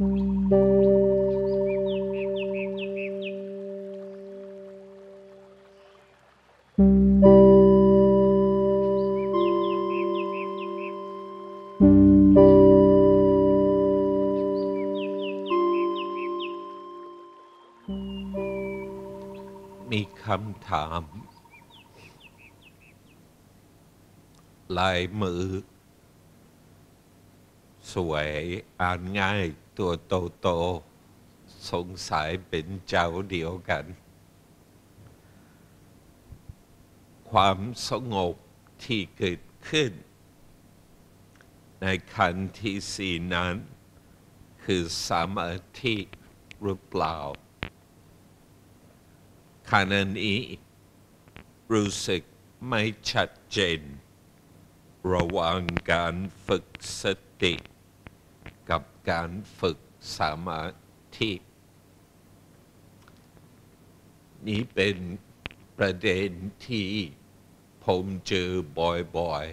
มีคำถามลายมือสวยอ่านง่ายตัวโตๆสงสัยเป็นเจ้าเดียวกันความสงบที่เกิดขึ้นในขันธ์ที่สี่นั้นคือสมาธิหรือเปล่าขณะนี้รู้สึกไม่ชัดเจนระหว่างการฝึกสติกับการฝึกสมาธินี่เป็นประเด็นที่ผมเจอบ่อย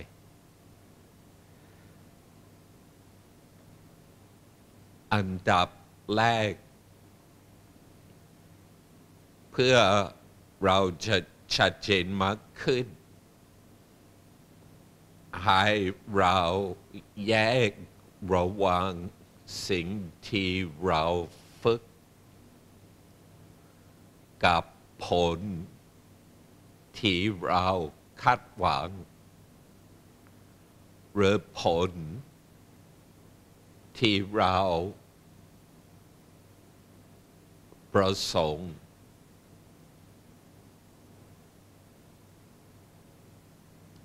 ๆอันดับแรกเพื่อเราจะชัดเจนมากขึ้นให้เราแยกระหว่างสิ่งที่เราฝึกกับผลที่เราคาดหวังหรือผลที่เราประสงค์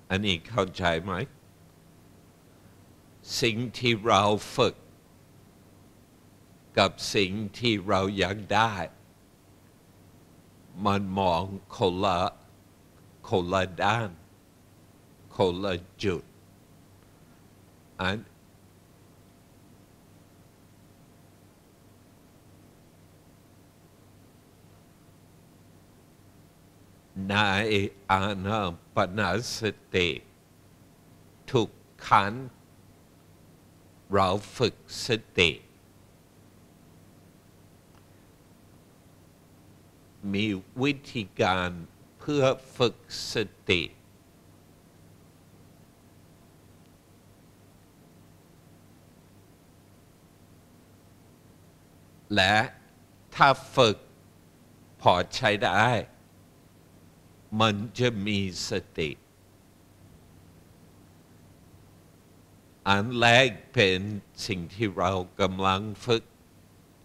อันนี้เข้าใจไหมสิ่งที่เราฝึกกับสิ่งที่เราอยากได้มันมองคนละด้านคนละจุดในอานาปานสติทุกขันเราฝึกสติมีวิธีการเพื่อฝึกสติและถ้าฝึกพอใช้ได้มันจะมีสติอันแรกเป็นสิ่งที่เรากำลังฝึก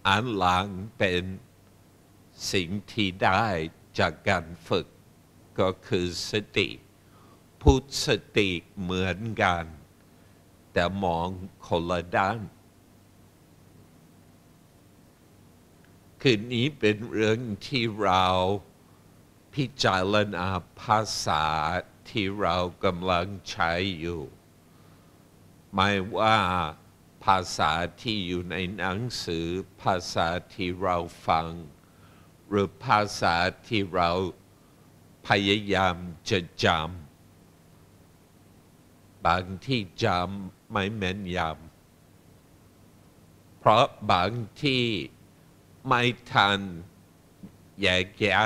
อันหลังเป็นสิ่งที่ได้จากการฝึกก็คือสติพูดสติเหมือนกันแต่มองคนละด้านคืนนี้เป็นเรื่องที่เราพิจารณาภาษาที่เรากำลังใช้อยู่ไม่ว่าภาษาที่อยู่ในหนังสือภาษาที่เราฟังหรือภาษาที่เราพยายามจะจำบางที่จำไม่แม่นยำเพราะบางที่ไม่ทันแยกแยะ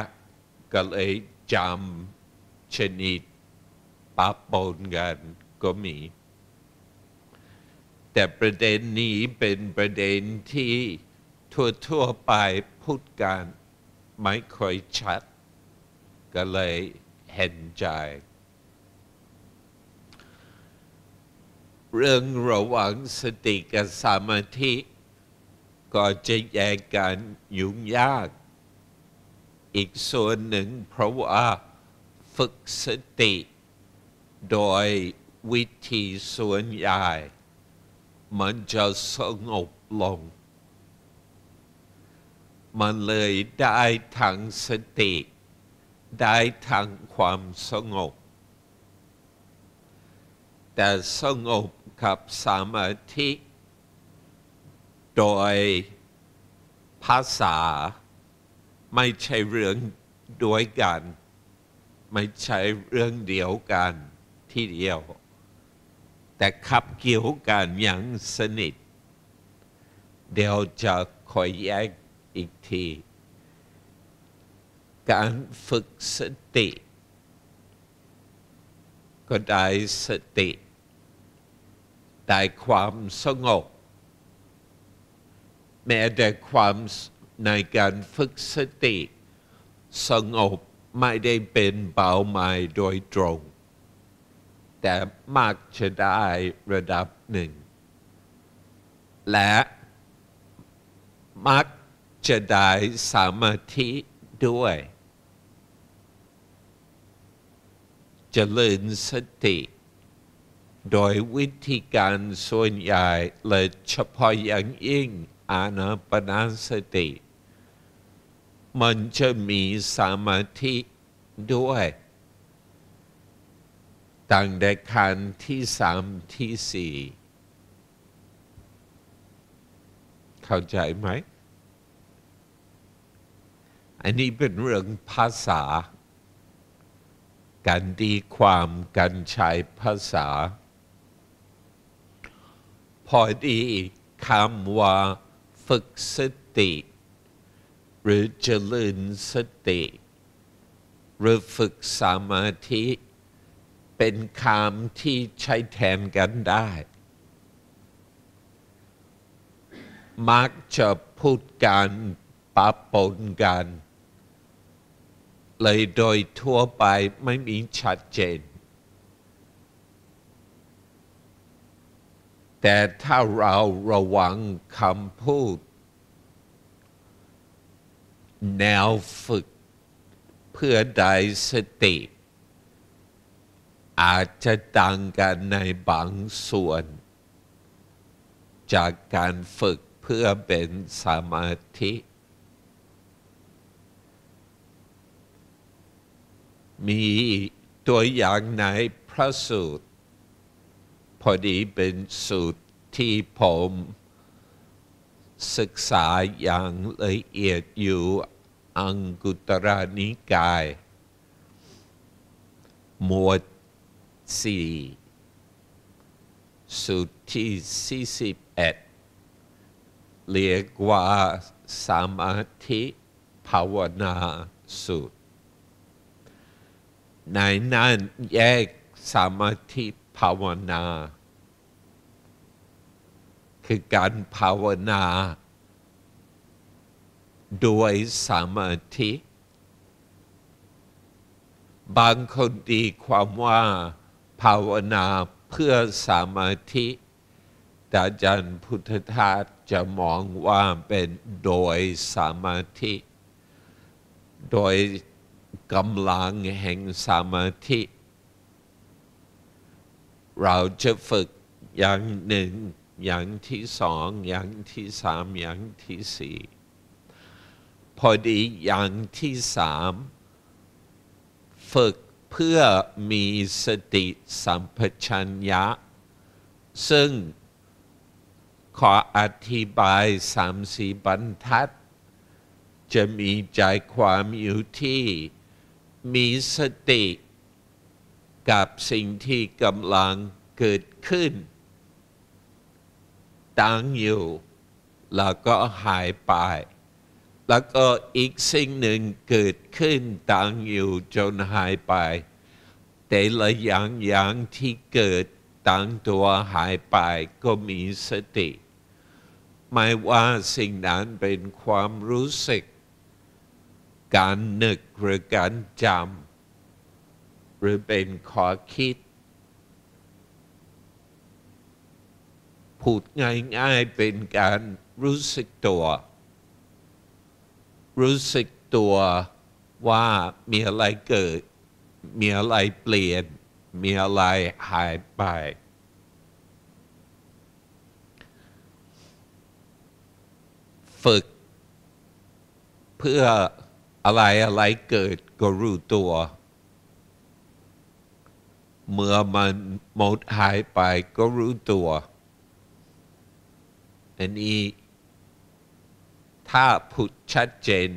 ก็เลยจำชนิดปะปนกันก็มีแต่ประเด็นนี้เป็นประเด็นที่ทั่วไปพูดกันไม่ค่อยชัดก็เลยเห็นใจเรื่องระหว่างสติกับสมาธิก็จะแยกกันยุ่งยากอีกส่วนหนึ่งเพราะว่าฝึกสติโดยวิธีส่วนใหญ่มันจะสงบลงมันเลยได้ทั้งสติได้ทั้งความสงบแต่สงบกับสมาธิโดยภาษาไม่ใช่เรื่องด้วยกันไม่ใช่เรื่องเดียวกันที่เดียวแต่ขับเกี่ยวกันอย่างสนิท เดี๋ยวจะขอแยกอีกทีการฝึกสติก็ได้สติได้ความสงบแม้แต่ความในการฝึกสติสงบไม่ได้เป็นเป้าหมายโดยตรงแต่มักจะได้ระดับหนึ่งและมักจะได้สมาธิด้วยเจริญสติโดยวิธีการส่วนใหญ่และเฉพาะอย่างยิ่งอานาปานสติมันจะมีสมาธิด้วยตั้งแต่ขั้นที่3ที่4เข้าใจไหมอันนี้เป็นเรื่องภาษาการตีความการใช้ภาษาพอดีคำว่าฝึกสติหรือเจริญสติหรือฝึกสมาธิเป็นคำที่ใช้แทนกันได้มักจะพูดกันปะปนกันเลยโดยทั่วไปไม่มีชัดเจนแต่ถ้าเราระวังคำพูดแนวฝึกเพื่อได้สติอาจจะต่างกันในบางส่วนจากการฝึกเพื่อเป็นสมาธิมีตัวอย่างในพระสูตรพอดีเป็นสูตรที่ผมศึกษาอย่างละเอียดอยู่อังกุตรนิกายหมวด4สูตรที่41เรียกว่าสมาธิภาวนาสูตรในนั้นแยกสมาธิภาวนาคือการภาวนาด้วยสมาธิบางคนตีความว่าภาวนาเพื่อสมาธิแต่อาจารย์พุทธทาสจะมองว่าเป็นโดยสมาธิโดยกำลังแห่งสมาธิเราจะฝึกอย่างหนึ่งอย่างที่สองอย่างที่สามอย่างที่สี่พอดีอย่างที่สามฝึกเพื่อมีสติสัมปชัญญะซึ่งขออธิบาย3-4 บรรทัดจะมีใจความอยู่ที่มีสติกับสิ่งที่กำลังเกิดขึ้นตั้งอยู่แล้วก็หายไปแล้วก็อีกสิ่งหนึ่งเกิดขึ้นตั้งอยู่จนหายไปแต่ละอย่างที่เกิดตั้งตัวหายไปก็มีสติไม่ว่าสิ่งนั้นเป็นความรู้สึกการนึกหรือการจำหรือเป็นข้อคิดพูดง่ายๆเป็นการรู้สึกตัวรู้สึกตัวว่ามีอะไรเกิดมีอะไรเปลี่ยนมีอะไรหายไปฝึกเพื่ออะไรเกิดก็รู้ตัวเมื่อมันหมดหายไปก็รู้ตัวอันนี้ถ้าพูดชัดเจน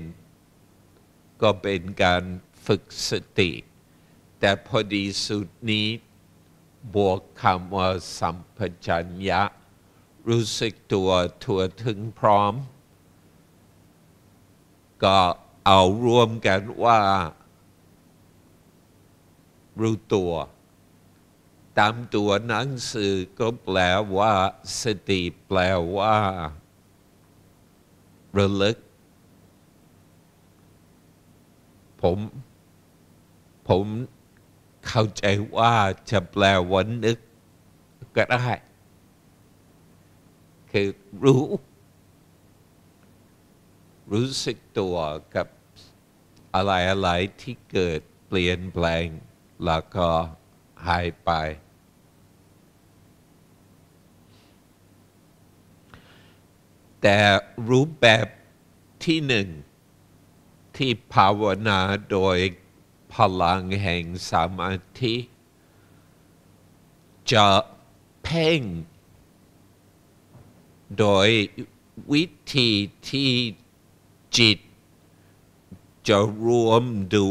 ก็เป็นการฝึกสติแต่พอดีสุดนี้บวกคำว่าสัมปชัญญะ รู้สึกตัวทั่วถึงพร้อมก็เอารวมกันว่ารู้ตัวตามตัวหนังสือก็แปลว่าสติแปลว่าระลึกผมเข้าใจว่าจะแปลว่านึกก็ได้คือรู้สึกตัวกับอะไรๆที่เกิดเปลี่ยนแปลงแล้วก็หายไปแต่รูปแบบที่หนึ่งที่ภาวนาโดยพลังแห่งสมาธิจะเพ่งโดยวิธีที่จิตจะรวมตั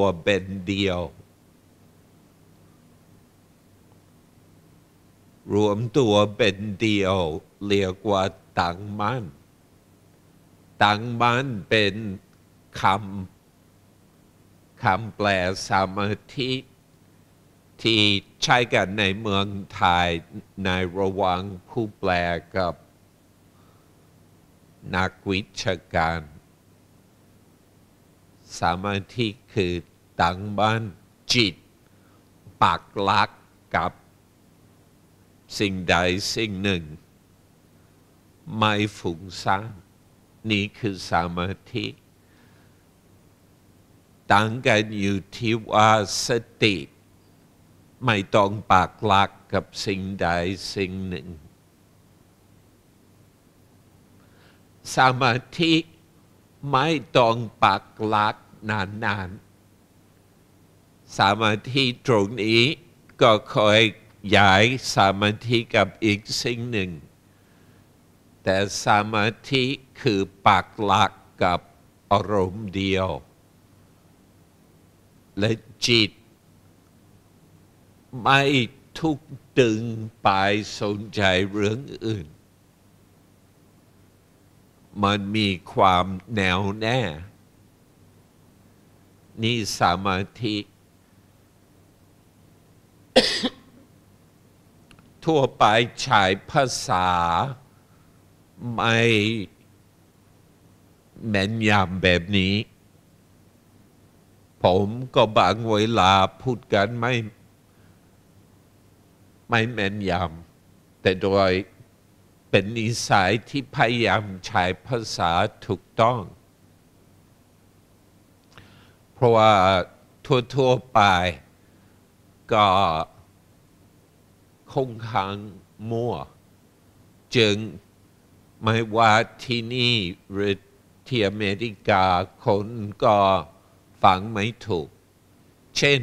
วเป็นเดียวเรียกว่าตั้งมั่นเป็นคำแปลสมาธิที่ใช้กันในเมืองไทยในระหว่างผู้แปลกับนักวิชาการสมาธิคือตั้งมั่นจิตปักหลักกับสิ่งใดสิ่งหนึ่งไม่ฟุ้งซ่านนี่คือสมาธิต่างกันอยู่ที่ว่าสติไม่ต้องปักหลักกับสิ่งใดสิ่งหนึ่งสมาธิไม่ต้องปักหลักนานๆสมาธิตรงนี้ก็คอยย้ายสมาธิกับอีกสิ่งหนึ่งแต่สมาธิคือปักหลักกับอารมณ์เดียวและจิตไม่ถูกดึงไปสนใจเรื่องอื่นมันมีความแน่วแน่นี่สมาธิ ทั่วไปใช้ภาษาไม่แม่นยำแบบนี้ผมก็บางเวลาพูดกันไม่แม่นยำแต่โดยเป็นนิสัยที่พยายามใช้ภาษาถูกต้องเพราะว่าทั่วๆไปก็ค่อนข้างมั่วจึงไม่ว่าที่นี่หรือที่อเมริกาคนก็ฟังไม่ถูกเช่น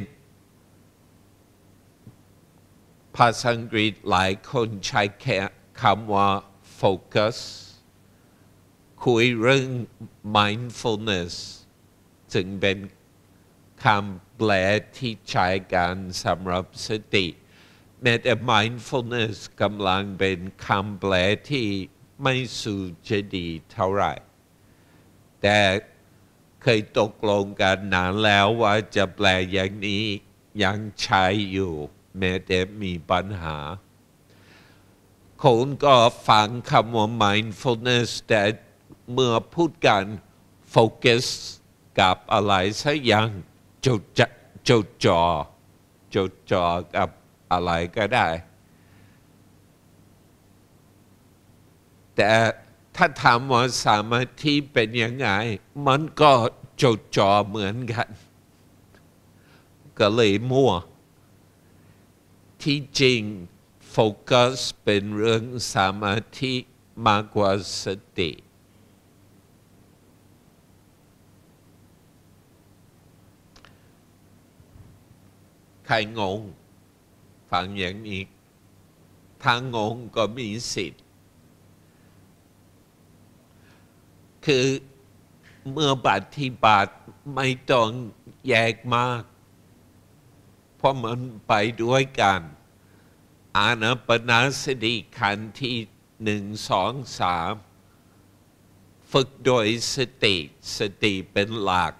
ภาษาอังกฤษหลายคนใช้แค่คำว่า focus คุยเรื่อง mindfulness ซึ่งเป็นคำแปลที่ใช้กันสำหรับสติแม้แต่ mindfulness กำลังเป็นคำแปลที่ไม่สูจะดีเท่าไหร่แต่เคยตกลงกันนานแล้วว่าจะแปลอย่างนี้ยังใช้อยู่แม้แต่มีปัญหาคนก็ฟังคำว่า mindfulness แต่เมื่อพูดกัน focus กับอะไรสักอย่างจดจ่อกับอะไรก็ได้แต่ถ้าถามว่าสมาธิเป็นยังไงมันก็จดจ่อเหมือนกันก็เลยมั่วที่จริงโฟกัสเป็นเรื่องสมาธิมากกว่าสติใครงงฟังอย่างนี้ถ้างงก็มีสิทธิ์คือเมื่อปฏิบัติไม่ต้องแยกมากเพราะมันไปด้วยกัน อานาปานสติขันธ์ที่1 2 3ฝึกโดยสติเป็นหลัก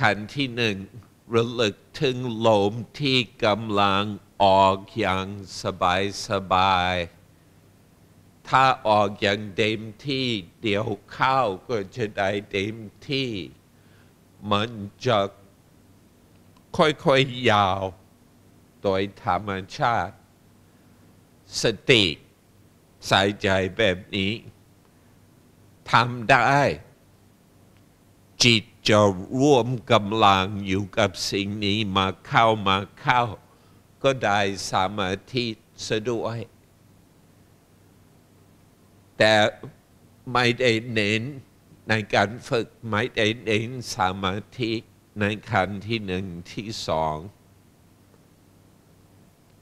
ขันธ์ที่1ระลึกถึงลมที่กำลังออกอย่างสบายถ้าออกอย่างเต็มที่เดี๋ยวเข้าก็จะได้เต็มที่มันจะค่อยๆยาวโดยธรรมชาติสติใส่ใจแบบนี้ทำได้จิตจะร่วมกำลังอยู่กับสิ่งนี้มาเข้าก็ได้สมาธิสะดวกแต่ไม่ได้เน้นในการฝึกไม่ได้เน้นสมาธิในขั้นที่1 ที่ 2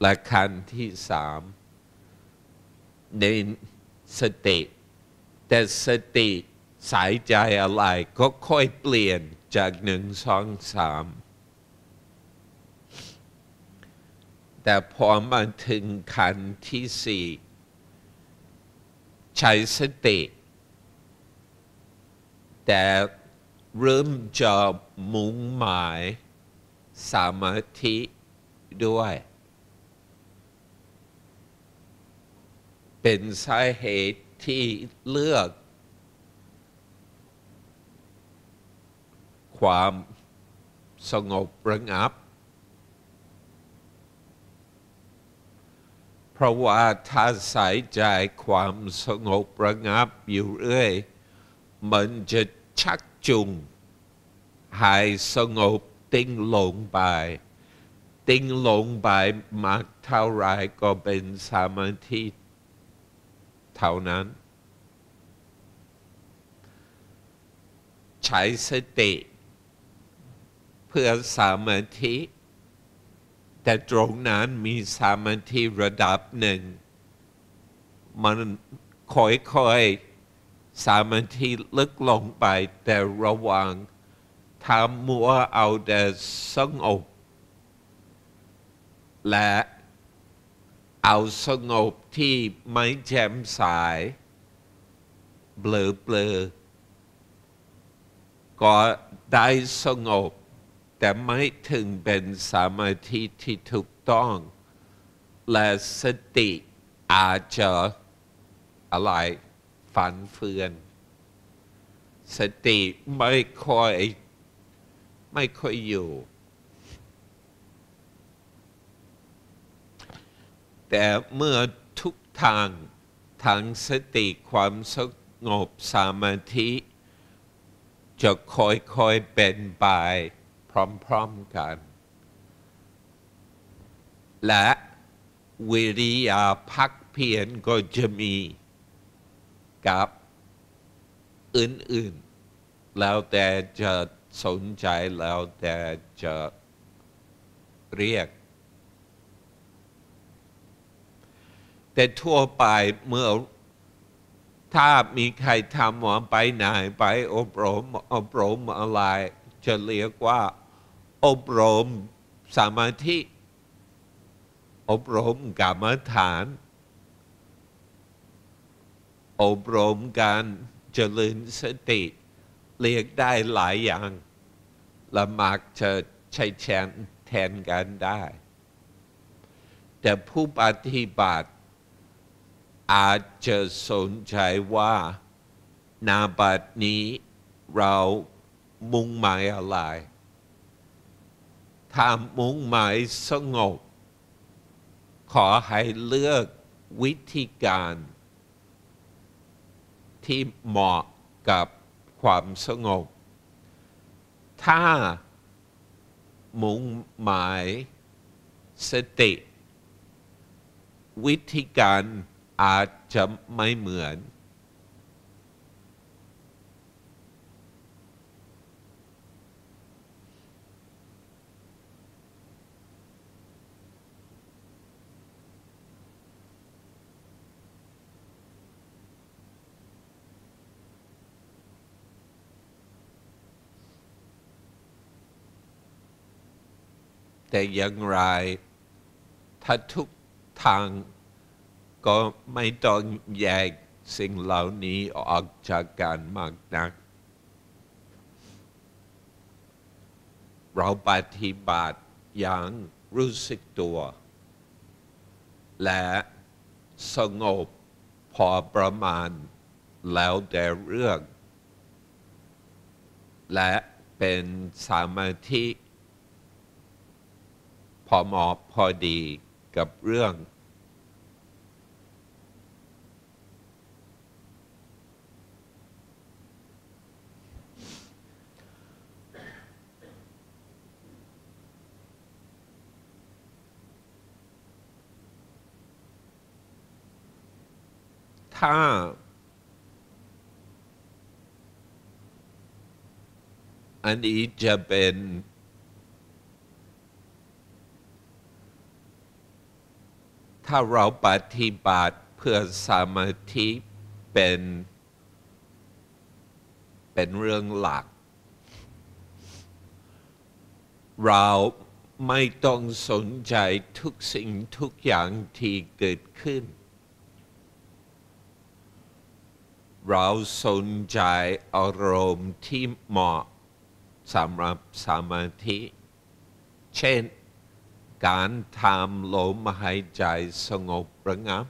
และขั้นที่3เน้นสติแต่สติสายใจอะไรก็ค่อยเปลี่ยนจาก1 2 3แต่พอมาถึงขั้นที่4ใช้สติแต่เริ่มจะมุ่งหมายสมาธิด้วยเป็นสาเหตุที่เลือกความสงบระงับเพราะว่าถ้าใส่ใจความสงบระงับอยู่เรื่อยมันจะชักจูงให้สงบติ้งลงไปมากเท่าไรก็เป็นสมาธิเท่านั้นใช้สติเพื่อสมาธิแต่ตรงนั้นมีสมาธิระดับหนึ่งมันค่อยๆสมาธิลึกลงไปแต่ระวังทำมัวเอาแต่สงบและเอาสงบที่ไม่แจ่มใสเบลอก็ได้สงบแต่ไม่ถึงเป็นสมาธิที่ถูกต้องและสติอาจจะอะไรฝันเฟือนสติไม่ค่อยอยู่แต่เมื่อทุกทางสติความสงบสมาธิจะค่อยๆเป็นไปพร้อมๆกันและวิริยะภักเพียรก็จะมีกับอื่นๆแล้วแต่จะสนใจแล้วแต่จะเรียกแต่ทั่วไปเมื่อถ้ามีใครทำว่าไปไหนไปอบรมอะไรจะเรียกว่าอบรมสมาธิอบรมกรรมฐานอบรมการเจริญสติเรียกได้หลายอย่างและมักจะใช้แทนกันได้แต่ผู้ปฏิบัติอาจจะสนใจว่านาบัดนี้เรามุ่งหมายอะไรถ้ามุ่งหมายสงบขอให้เลือกวิธีการที่เหมาะกับความสงบถ้ามุ่งหมายสติวิธีการอาจจะไม่เหมือนแต่อย่างไรถ้าทุก ทางก็ไม่ต้องแยกสิ่งเหล่านี้ออกจากกันมากนักเราปฏิบัติอย่างรู้สึกตัวและสงบพอประมาณแล้วแต่เรื่องและเป็นสมาธิพอเหมาะพอดีกับเรื่องถ้าอันนี้จะเป็นถ้าเราปฏิบัติเพื่อสมาธิเป็นเรื่องหลักเราไม่ต้องสนใจทุกสิ่งทุกอย่างที่เกิดขึ้นเราสนใจอารมณ์ที่เหมาะสำหรับสมาธิเช่นการทำลมหายใจสงบระงับ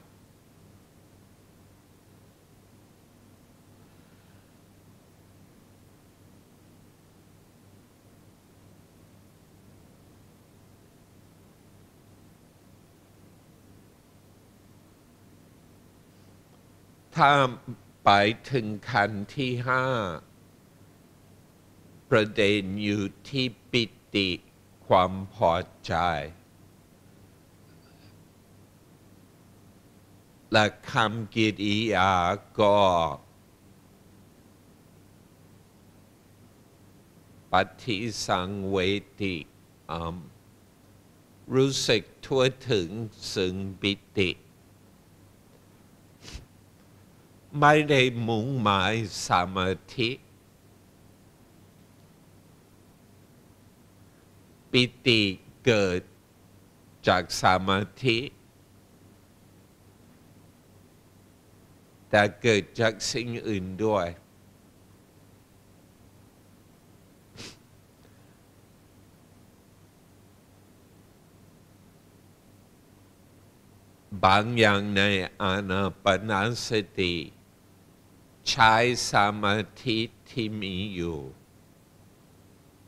ถ้าไปถึงขั้นที่ห้าประเด็นอยู่ที่ปิติความพอใจและคำกิริยาก็ปฏิสังเวทิรู้สึกทั่วถึงซึ่งปิติไม่ได้มุ่งหมายสมาธิปิติเกิดจากสมาธิแต่เกิดจากสิ่งอื่นด้วยบางอย่างในอานาปานสติใช้สมาธิที่มีอยู่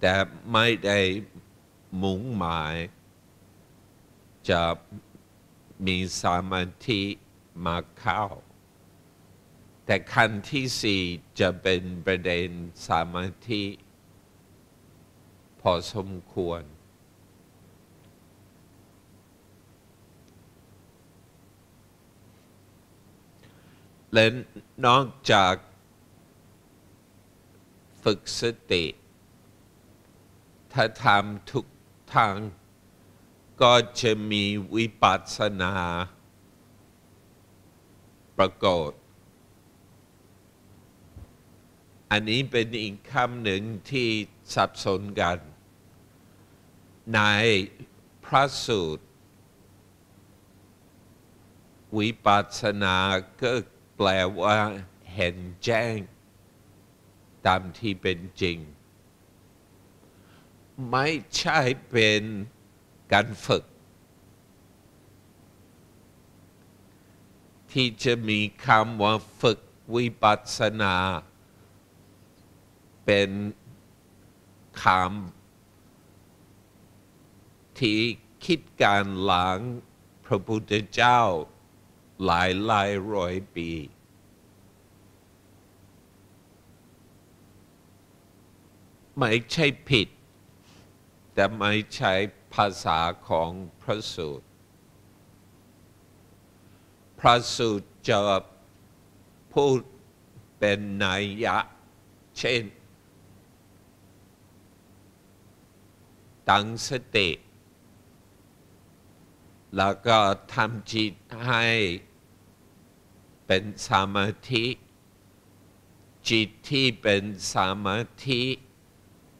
แต่ไม่ได้มุ่งหมายจะมีสมาธิมาเข้าแต่ขั้นที่สี่จะเป็นประเด็นสมาธิพอสมควรและนอกจากฝึกสติถ้าทำทุกทางก็จะมีวิปัสสนาประกอบอันนี้เป็นอีกคำหนึ่งที่สับสนกันในพระสูตรวิปัสสนาก็แปลว่าเห็นแจ้งตามที่เป็นจริงไม่ใช่เป็นการฝึกที่จะมีคำว่าฝึกวิปัสสนาเป็นคำที่คิดการหลังพระพุทธเจ้าหลายร้อยปีไม่ใช่ผิดแต่ไม่ใช่ภาษาของพระสูตรพระสูตรจะพูดเป็นนัยยะเช่นตั้งสติแล้วก็ทำจิตให้เป็นสมาธิจิตที่เป็นสมาธิ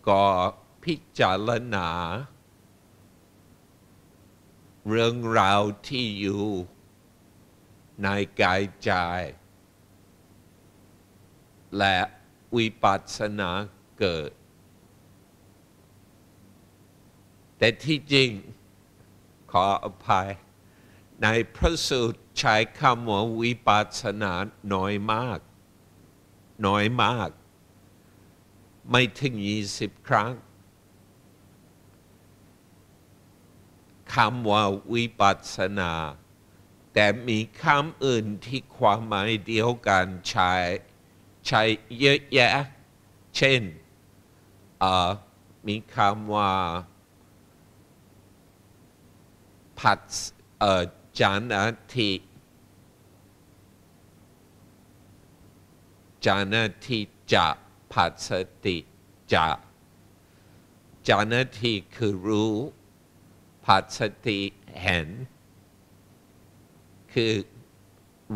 ก็พิจารณา เรื่องราวที่อยู่ในกายใจและวิปัสสนาเกิดแต่ที่จริงขออภัยในพระสูตรใช้คำว่าวิปัสสนาน้อยมากไม่ถึง20ครั้งคำว่าวิปัสสนาแต่มีคำอื่นที่ความหมายเดียวกันใช้เยอะแยะเช่นมีคำว่าปัจจานติจะปัสสติจะจานติคือรู้ปัสสติเห็นคือ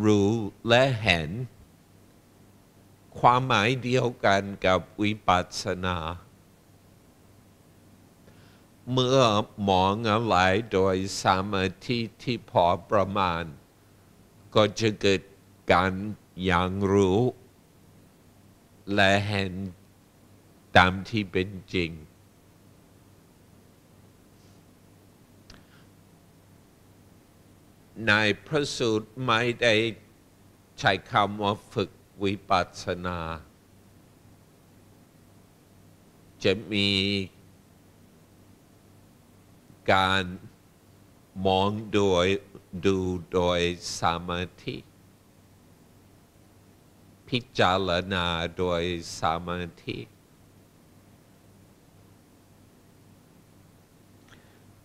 รู้และเห็นความหมายเดียวกันกับวิปัสสนาเมื่อมองอะไรโดยสมาธิที่พอประมาณก็จะเกิดการอย่างรู้และเห็นตามที่เป็นจริงในพระสูตรไม่ได้ใช้คำว่าฝึกวิปัสสนาจะมีการมองดูโดยสมาธิพิจารณาโดยสมาธิ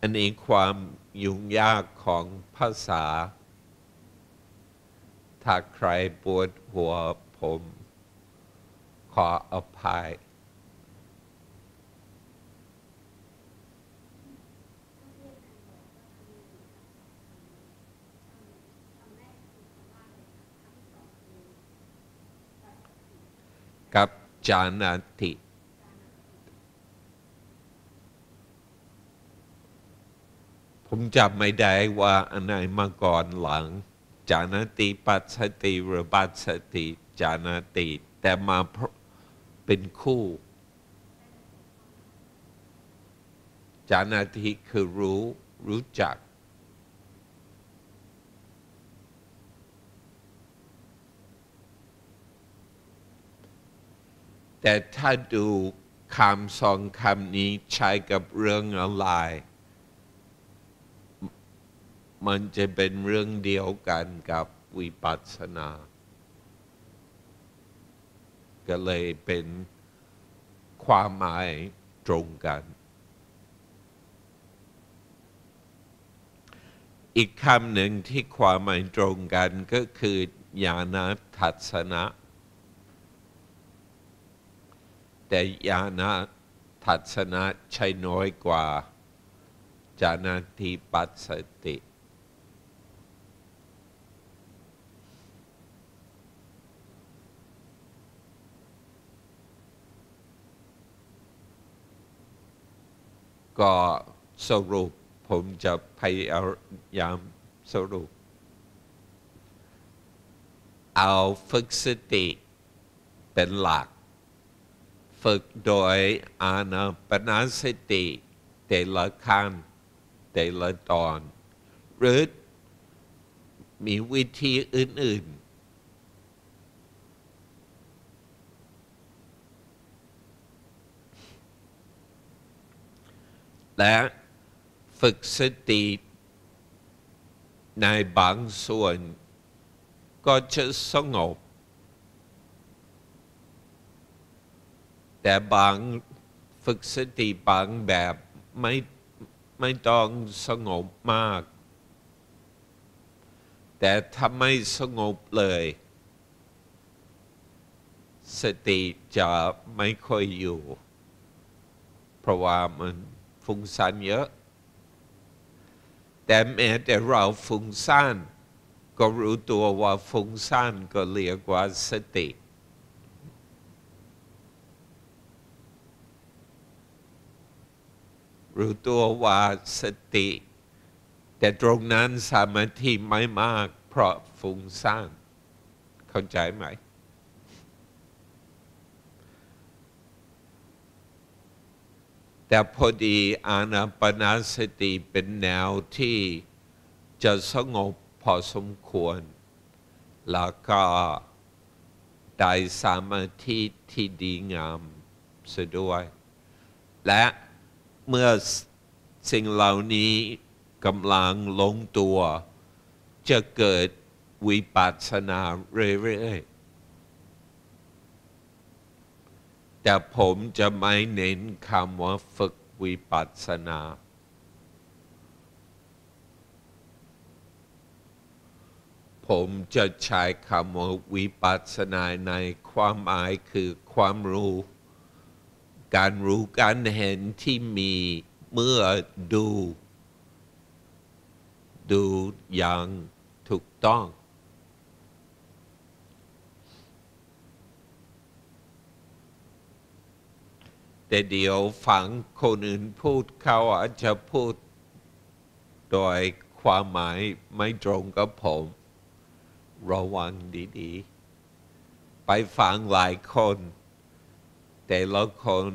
อันนี้ความยุ่งยากของภาษาถ้าใครปวดหัวผมขออภัยกับจานาติผมจำไม่ได้ว่าอันไหนมาก่อนหลังจานาติปัสสติหรือปัสสติจานาติแต่มาเป็นคู่จานาติคือรู้จักแต่ถ้าดูคำสองคำนี้ใช้กับเรื่องอะไรมันจะเป็นเรื่องเดียวกันกับวิปัสสนาก็เลยเป็นความหมายตรงกันอีกคำหนึ่งที่ความหมายตรงกันก็คือญาณทัสสนะแต่ญาณทัสสนะใช้น้อยกว่าจานาติปัสสติก็สรุปผมจะพยายามสรุปเอาฝึกสติเป็นหลักฝึกโดยอานาปานสติแต่ละขั้นแต่ละตอนหรือมีวิธีอื่นๆและฝึกสติในบางส่วนก็จะสงบแต่บางฝึกสติบางแบบไม่ต้องสงบมากแต่ถ้าไม่สงบเลยสติจะไม่ค่อยอยู่เพราะว่ามันฟุ้งซ่านเยอะแต่แม้แต่เราฟุ้งซ่านก็รู้ตัวว่าฟุ้งซ่านก็เรียกว่าสติรู้ตัวว่าสติ แต่ตรงนั้นสมาธิไม่มากเพราะฟุ้งซ่านเข้าใจไหมแต่พอดีอานาปานสติเป็นแนวที่จะสงบพอสมควรแล้วก็ได้สมาธิที่ดีงามซะด้วยและเมื่อสิ่งเหล่านี้กำลังลงตัวจะเกิดวิปัสสนาเรื่อยๆแต่ผมจะไม่เน้นคำว่าฝึกวิปัสสนาผมจะใช้คำว่าวิปัสสนาในความหมายคือความรู้การรู้การเห็นที่มีเมื่อดูอย่างถูกต้องแต่เดี๋ยวฟังคนอื่นพูดเขาอาจจะพูดโดยความหมายไม่ตรงกับผมระวังดีๆไปฟังหลายคนแต่ละคน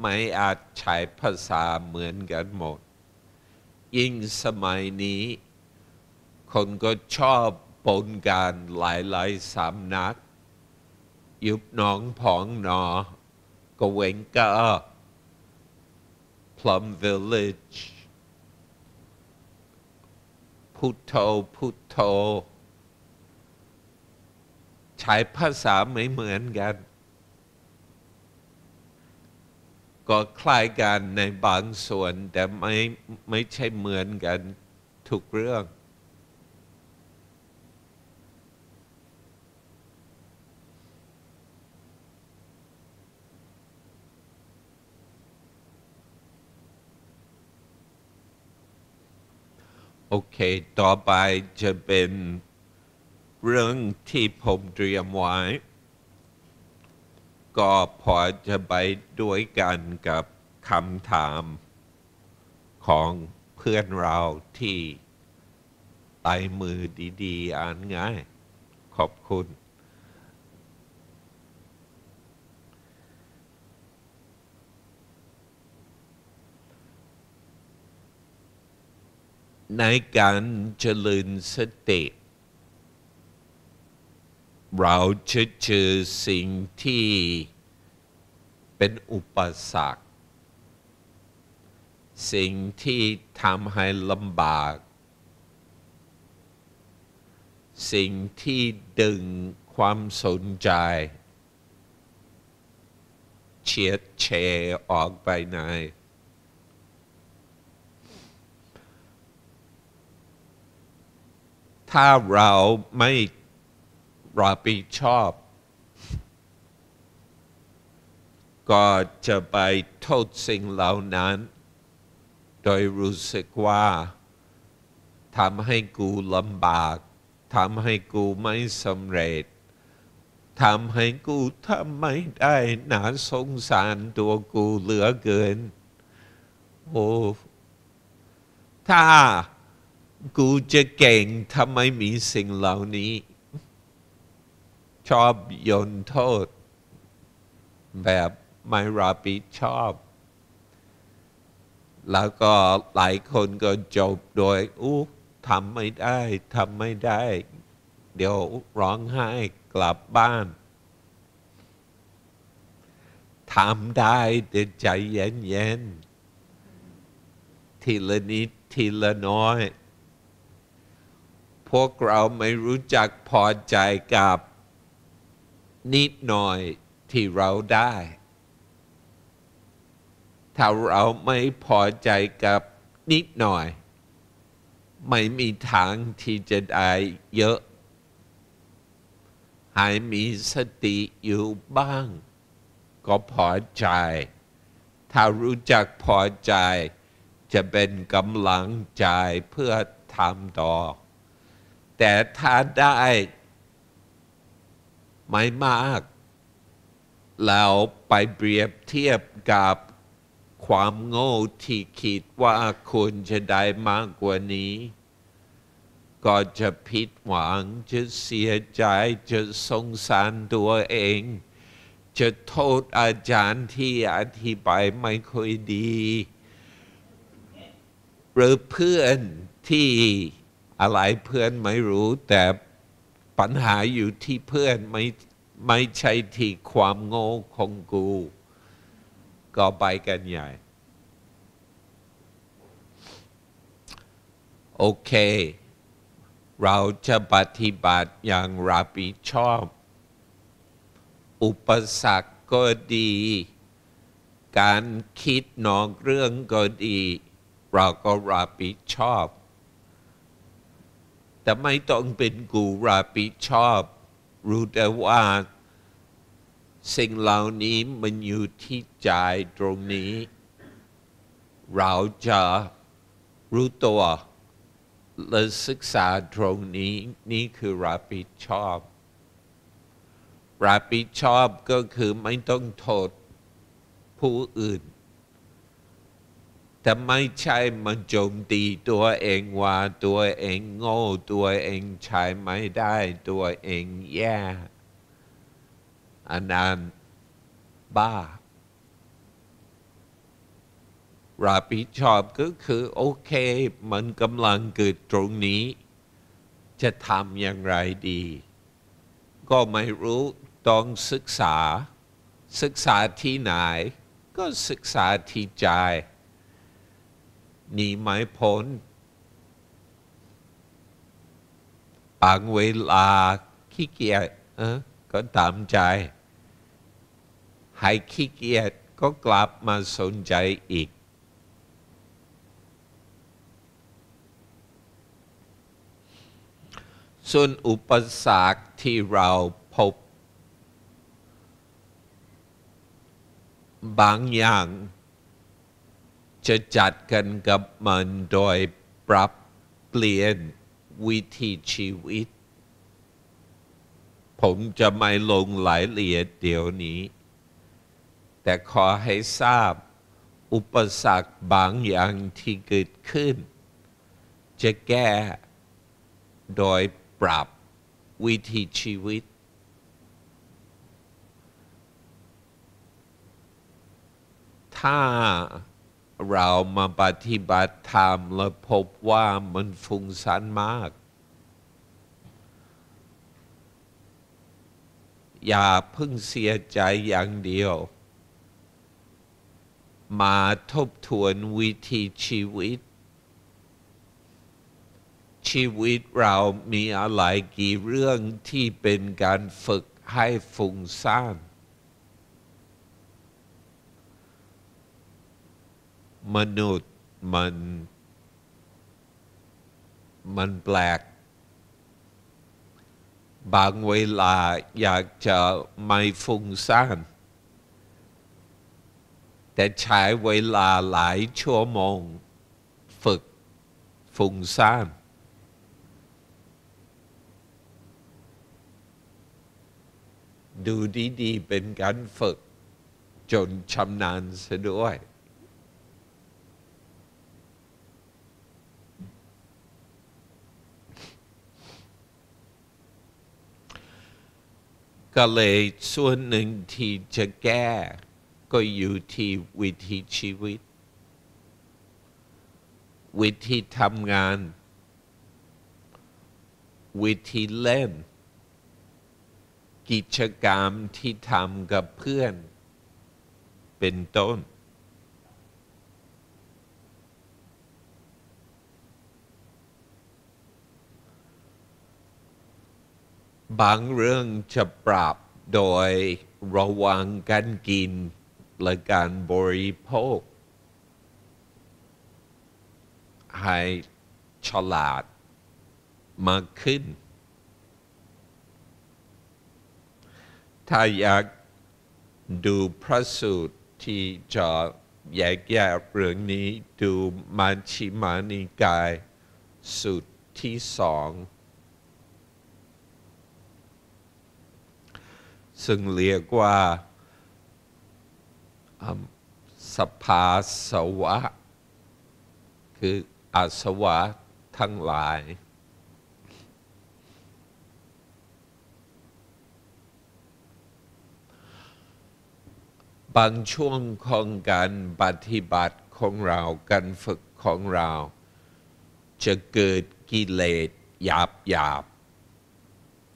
ไม่อาจใช้ภาษาเหมือนกันหมดยิ่งสมัยนี้คนก็ชอบปนกันหลายๆสำนักยุบหนองผองหนอกเวงกะ Plum Village พุทโธพุทโธใช้ภาษาไม่เหมือนกันก็คล้ายกันในบางส่วนแต่ไม่ใช่เหมือนกันทุกเรื่องโอเคต่อไปจะเป็นเรื่องที่ผมเตรียมไว้ก็พอจะไปด้วยกันกับคำถามของเพื่อนเราที่ไต่มือดีๆอ่านง่ายขอบคุณในการเจริญสติเราจะเจอสิ่งที่เป็นอุปสรรคสิ่งที่ทำให้ลำบากสิ่งที่ดึงความสนใจเฉียดเฉออกไปไหนถ้าเราไม่รับผิดชอบก็จะไปโทษสิ่งเหล่านั้นโดยรู้สึกว่าทำให้กูลำบากทำให้กูไม่สำเร็จทำให้กูทำไม่ได้น่าสงสารตัวกูเหลือเกินโอ้ถ้ากูจะเก่งทำไมมีสิ่งเหล่านี้ชอบโยนโทษแบบไม่รับผิดชอบแล้วก็หลายคนก็จบโดยทำไม่ได้เดี๋ยวร้องไห้กลับบ้านทำได้แต่ใจเย็นๆทีละนิดทีละน้อยพวกเราไม่รู้จักพอใจกับนิดหน่อยที่เราได้ถ้าเราไม่พอใจกับนิดหน่อยไม่มีทางที่จะได้เยอะให้มีสติอยู่บ้างก็พอใจถ้ารู้จักพอใจจะเป็นกำลังใจเพื่อทำต่อแต่ถ้าได้ไม่มากแล้วไปเปรียบเทียบกับ ความโง่ที่คิดว่าควรจะได้มากกว่านี้ก็จะผิดหวังจะเสียใจจะสงสารตัวเองจะโทษอาจารย์ที่อธิบายไม่ค่อยดีหรือเพื่อนที่อะไรเพื่อนไม่รู้แต่ปัญหาอยู่ที่เพื่อนไม่ใช่ที่ความโง่ของกูก็ไปกันใหญ่โอเคเราจะปฏิบัติอย่างรับผิดชอบอุปสรรคก็ดีการคิดนอกเรื่องก็ดีเราก็รับผิดชอบแต่ไม่ต้องเป็นกูรับผิดชอบรู้แต่ว่าสิ่งเหล่านี้มันอยู่ที่ใจตรงนี้เราจะรู้ตัวและศึกษาตรงนี้นี่คือรับผิดชอบรับผิดชอบก็คือไม่ต้องโทษผู้อื่นแต่ไม่ใช่มาโจมตีตัวเองว่าตัวเองโง่ตัวเองใช้ไม่ได้ตัวเองแย่อันนั้นบ้ารับผิดชอบก็คือโอเคมันกำลังเกิดตรงนี้จะทำอย่างไรดีก็ไม่รู้ต้องศึกษาที่ไหนก็ศึกษาที่ใจหนีไม่พ้นบางเวลาขี้เกียจก็ตามใจให้ขี้เกียจก็กลับมาสนใจอีกส่วนอุปสรรคที่เราพบบางอย่างจะจัดกันกับมันโดยปรับเปลี่ยนวิธีชีวิตผมจะไม่ลงรายละเอียดเดี๋ยวนี้แต่ขอให้ทราบอุปสรรคบางอย่างที่เกิดขึ้นจะแก้โดยปรับวิธีชีวิตถ้าเรามาปฏิบัติธรรมแล้วพบว่ามันฟุ้งซ่านมากอย่าเพิ่งเสียใจอย่างเดียวมาทบทวนวิธีชีวิตชีวิตเรามีอะไรกี่เรื่องที่เป็นการฝึกให้ฟุ้งซ่านมนุษย์มันแปลกบางเวลาอยากจะไม่ฟุ้งซ่านแต่ใช้เวลาหลายชั่วโมงฝึกฟุ้งซ่านดูดีๆเป็นการฝึกจนชำนาญซะด้วยก็เลยส่วนหนึ่งที่จะแก้ก็อยู่ที่วิธีชีวิตวิธีทำงานวิธีเล่นกิจกรรมที่ทำกับเพื่อนเป็นต้นบางเรื่องจะปรับโดยระวังการกินและการบริโภคให้ฉลาดมากขึ้นถ้าอยากดูพระสูตรที่จะแยกแยะเรื่องนี้ดูมัชฌิมานิกายสูตรที่2ซึ่งเรียกว่า สภาสวะคืออาสวะทั้งหลายบางช่วงของการปฏิบัติของเราการฝึกของเราจะเกิดกิเลสหยาบหยาบ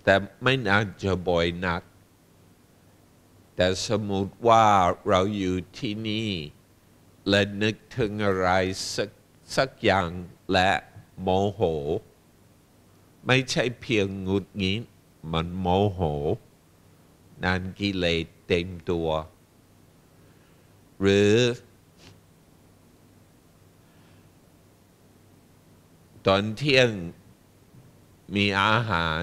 แต่ไม่น่าจะบ่อยนักแต่สมมติว่าเราอยู่ที่นี่และนึกถึงอะไรสักอย่างและโมโหไม่ใช่เพียงหงุดหงิดมันโมโหนั่นกิเลสเต็มตัวหรือตอนเที่ยงมีอาหาร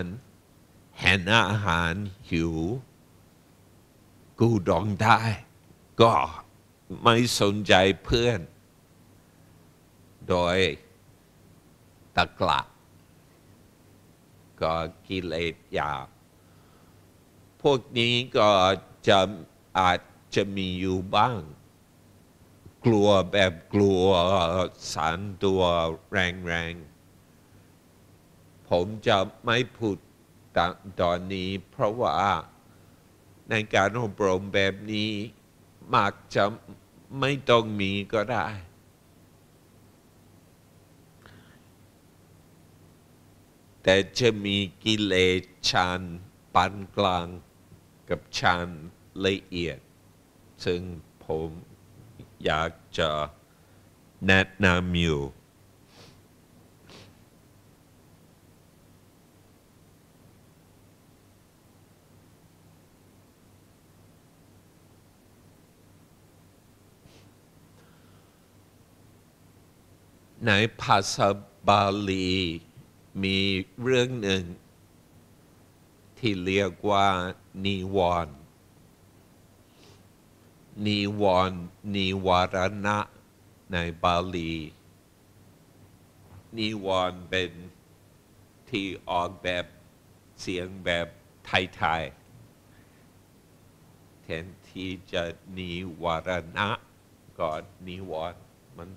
เห็นอาหารหิวกูดองได้ก็ไม่สนใจเพื่อนโดยตะกละก็กิเลสหยาบพวกนี้ก็จะอาจจะมีอยู่บ้างกลัวแบบกลัวสารตัวแรงๆผมจะไม่พูดตอนนี้เพราะว่าในการอบรมแบบนี้มักจะไม่ต้องมีก็ได้แต่จะมีกิเลสฌานปานกลางกับฌานละเอียดซึ่งผมอยากจะแนะนำอยู่ในภาษาบาลีมีเรื่องหนึ่งที่เรียกว่านิวรณ์นิวรณ์นิวารณะในบาลีนิวรณ์เป็นที่ออกแบบเสียงแบบไทยๆแทนที่จะนิวารณะก็นิวรณ์มัน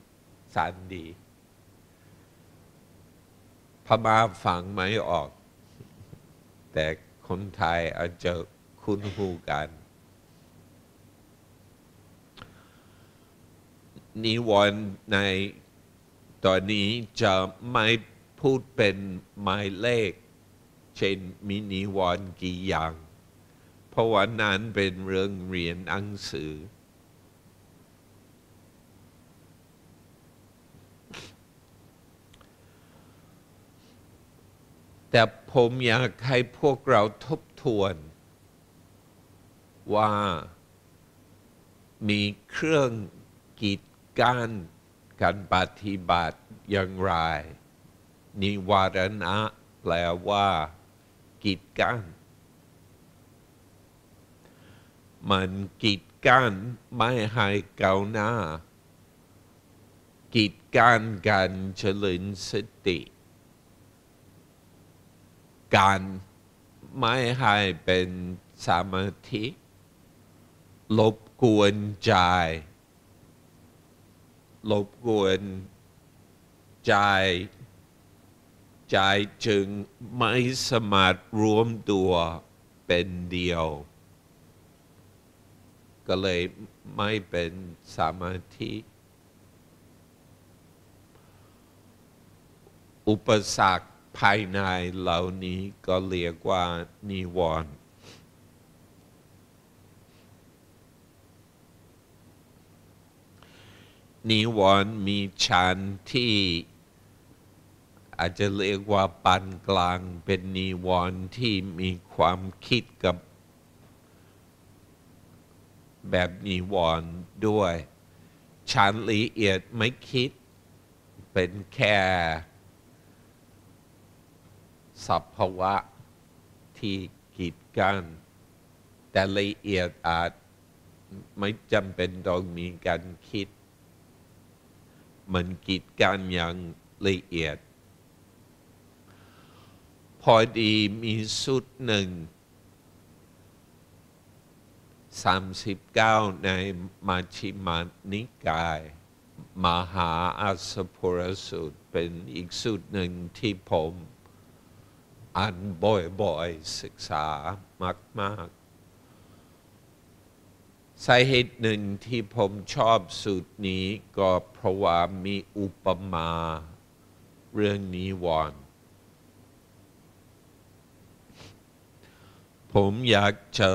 สั้นดีพม่าฟังไม่ออกแต่คนไทยอาจจะคุ้นหูกันนิวรณ์ในตอนนี้จะไม่พูดเป็นหมายเลขเช่นมีนิวรณ์กี่อย่างเพราะว่านั้นเป็นเรื่องเรียนหนังสือแต่ผมอยากให้พวกเราทบทวนว่ามีเครื่องกีดกันการปฏิบัติอย่างไรนิวรณะแปลว่ากีดกันมันกีดกันไม่ให้ก้าวหน้ากีดกันการเจริญสติการไม่ให้เป็นสมาธิรบกวนใจรบกวนใจจึงไม่สามารถรวมตัวเป็นเดียวก็เลยไม่เป็นสมาธิอุปสรรคภายในเหล่านี้ก็เรียกว่านิวรณ์นิวรณ์มีฌานที่อาจจะเรียกว่าปานกลางเป็นนิวรณ์ที่มีความคิดกับแบบนิวรณ์ด้วยฌานละเอียดไม่คิดเป็นแค่สัพพวะที่กีดกันแต่ละเอียดอาจไม่จำเป็นต้องมีการคิดมันกีดกันอย่างละเอียดพอดีมีสุดหนึ่ง 39ในมัชฌิมานิกายมหาอัสสภรสูตรเป็นอีกสูตรหนึ่งที่ผมอ่านบ่อยๆศึกษามากๆสาเหตุหนึ่งที่ผมชอบสูตรนี้ก็เพราะว่ามีอุปมาเรื่องนิวรณ์ผมอยากจะ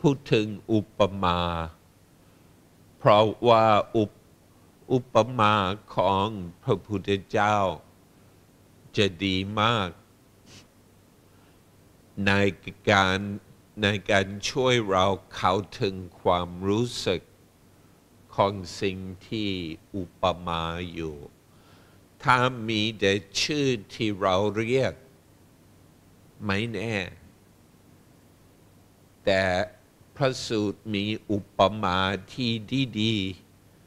พูดถึงอุปมาเพราะว่าอุปมาของพระพุทธเจ้าจะดีมากในการช่วยเราเข้าถึงความรู้สึกของสิ่งที่อุปมาอยู่ถ้ามีแต่ชื่อที่เราเรียกไม่แน่แต่พระสูตรมีอุปมาที่ดี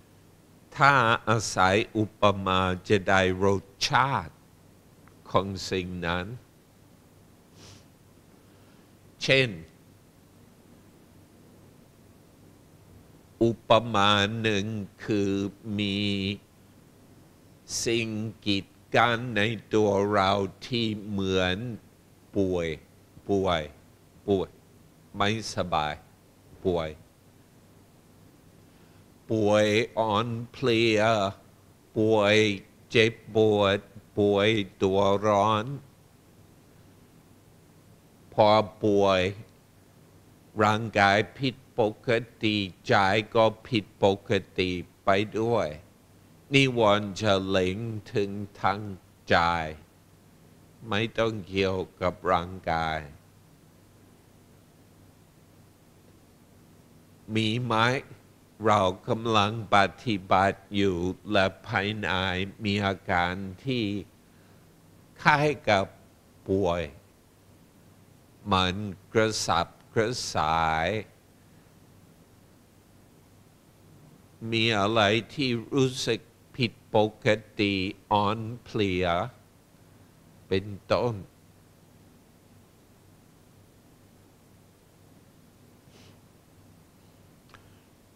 ๆถ้าอาศัยอุปมาจะได้รสชาติของสิ่งนั้นเช่นอุปมาหนึ่งคือมีสิ่งกีดกันในตัวเราที่เหมือนป่วยไม่สบายป่วยอ่อนเพลียป่วยเจ็บปวดป่วยตัวร้อนพอป่วยร่างกายผิดปกติใจก็ผิดปกติไปด้วยนิวรณ์จะเล็งถึงทางใจไม่ต้องเกี่ยวกับร่างกายมีไหมเรากำลังปฏิบัติอยู่และภายในมีอาการที่คล้ายกับป่วยมันกระสับกระส่ายมีอะไรที่รู้สึกผิดปกติอ่อนเพลียเป็นต้น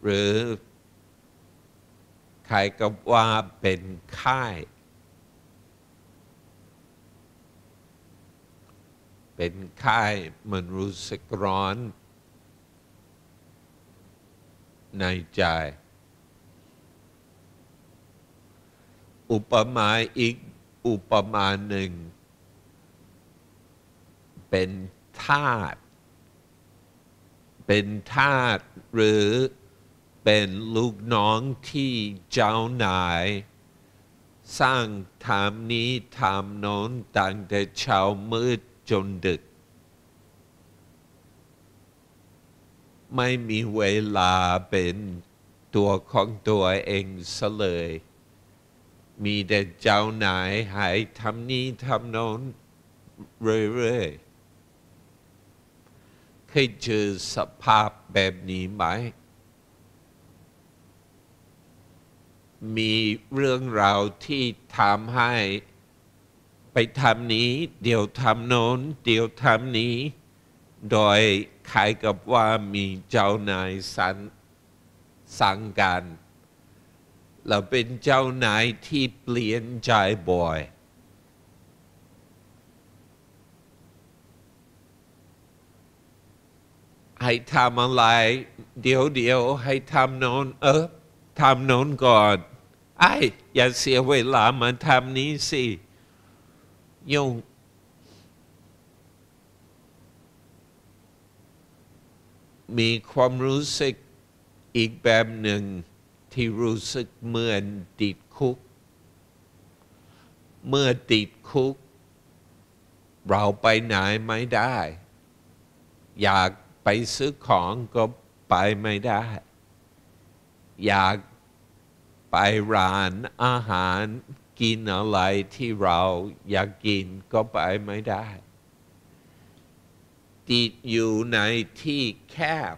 หรือใครก็ว่าเป็นไข้มันรู้สึกร้อนในใจอุปมาอีกอุปมาหนึ่งเป็นธาตุหรือเป็นลูกน้องที่เจ้านายสร้างทำนี้ทำโน้นตั้งแต่เช้ามืดจนดึกไม่มีเวลาเป็นตัวของตัวเองซะเลยมีแต่เจ้านายให้ทำนี้ทำโน้นเรื่อยๆเคยเจอสภาพแบบนี้ไหมมีเรื่องราวที่ทำให้ไปทำนี้เดี๋ยวทำโน้นเดี๋ยวทำนี้โดยคล้ายกับว่ามีเจ้านายสั่งการเราเป็นเจ้านายที่เปลี่ยนใจบ่อยให้ทำอะไรเดี๋ยวให้ทำโน้นทำโน้นก่อนอย่าเสียเวลามาทำนี้สิยุ่งมีความรู้สึกอีกแบบหนึ่งที่รู้สึกเหมือนติดคุกเมื่อติดคุกเราไปไหนไม่ได้อยากไปซื้อของก็ไปไม่ได้อยากไปร้านอาหารกินอะไรที่เราอยากกินก็ไปไม่ได้ติดอยู่ในที่แคบ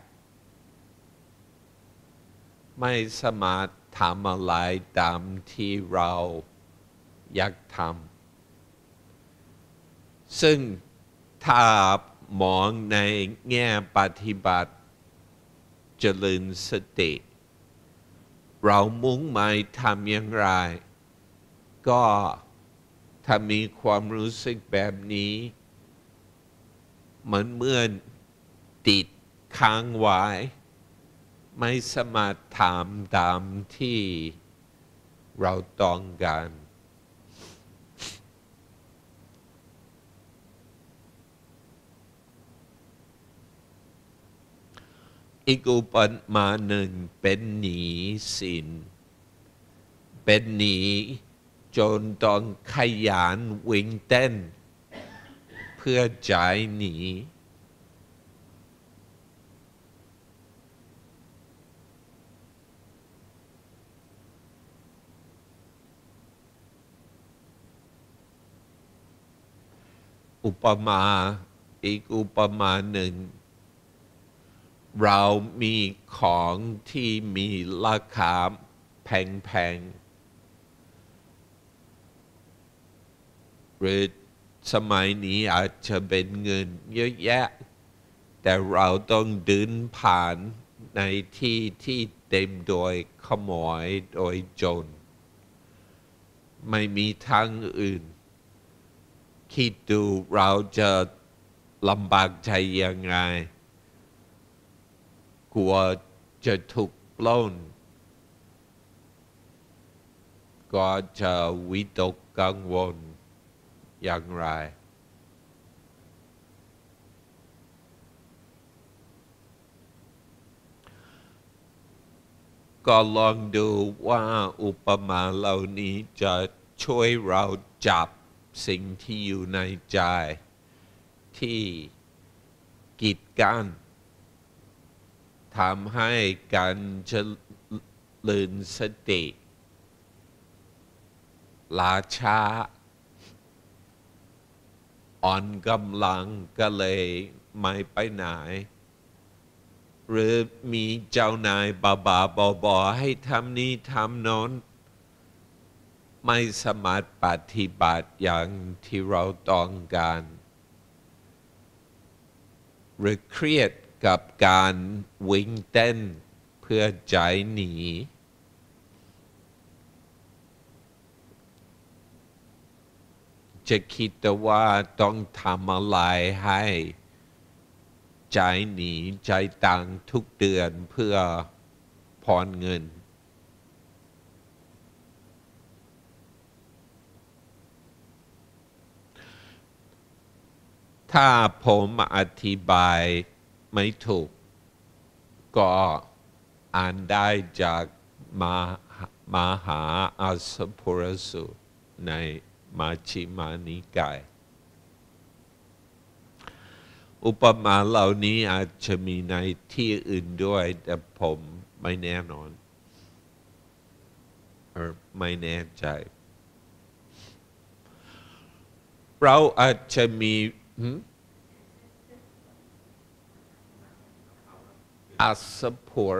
ไม่สามารถทำอะไรตามที่เราอยากทำซึ่งถ้ามองในแง่ปฏิบัติ เจริญสติเรามุ่งหมายทำอย่างไรก็ถ้ามีความรู้สึกแบบนี้เหมือนเมื่อติดค้างไว้ไม่สามารถถามตามที่เราต้องการอีกอุปมาหนึ่งเป็นหนี้สินเป็นหนี้จนต้องขยันวิ่งเต้นเพื่อจ่ายหนี้อุปมาอีกอุปมาหนึ่งเรามีของที่มีราคาแพงๆหรือสมัยนี้อาจจะเป็นเงินเยอะแยะแต่เราต้องเดินผ่านในที่ที่เต็มโดยขโมยโดยโจรไม่มีทางอื่นคิดดูเราจะลำบากใจยังไงกลัวจะถูกปล้นก็จะวิตกกังวลอย่างไรก็ลองดูว่าอุปมาเหล่านี้จะช่วยเราจับสิ่งที่อยู่ในใจที่กีดกันทำให้การเจริญสติล้าช้าอ่อนกำลังก็เลยไม่ไปไหนหรือมีเจ้านายบ้าๆบอๆให้ทำนี้ทำโน้นไม่สามารถปฏิบัติอย่างที่เราต้องการหรือเครียดกับการวิ่งเต้นเพื่อจ่ายหนี้จะคิดแต่ว่าต้องทำอะไรให้จ่ายหนี้จ่ายตังค์ทุกเดือนเพื่อผ่อนเงินถ้าผมอธิบายไม่ถูกก็อ่านได้จากมหาอาสภุรสูตรในมัชฌิมานิกายอุปมาเหล่านี้อาจจะมีในที่อื่นด้วยแต่ผมไม่แน่นอนไม่แน่ใจเราอาจจะมีอาสภุร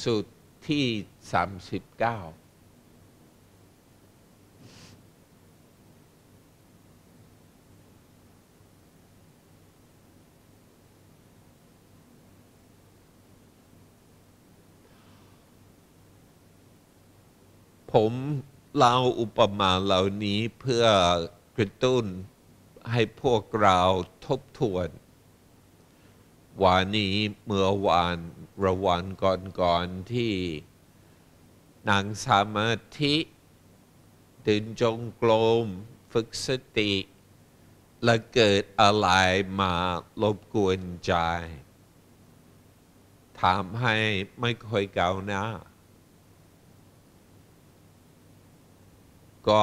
สูตรที่39ผมเล่าอุปมาเหล่านี้เพื่อกระตุ้นให้พวกเราทบทวนวันนี้เมื่อวานระวันก่อนที่นางสมาธิเดินจงกรมฝึกสติและเกิดอะไรมาลบกวนใจทำให้ไม่ค่อยก้าวหน้าก็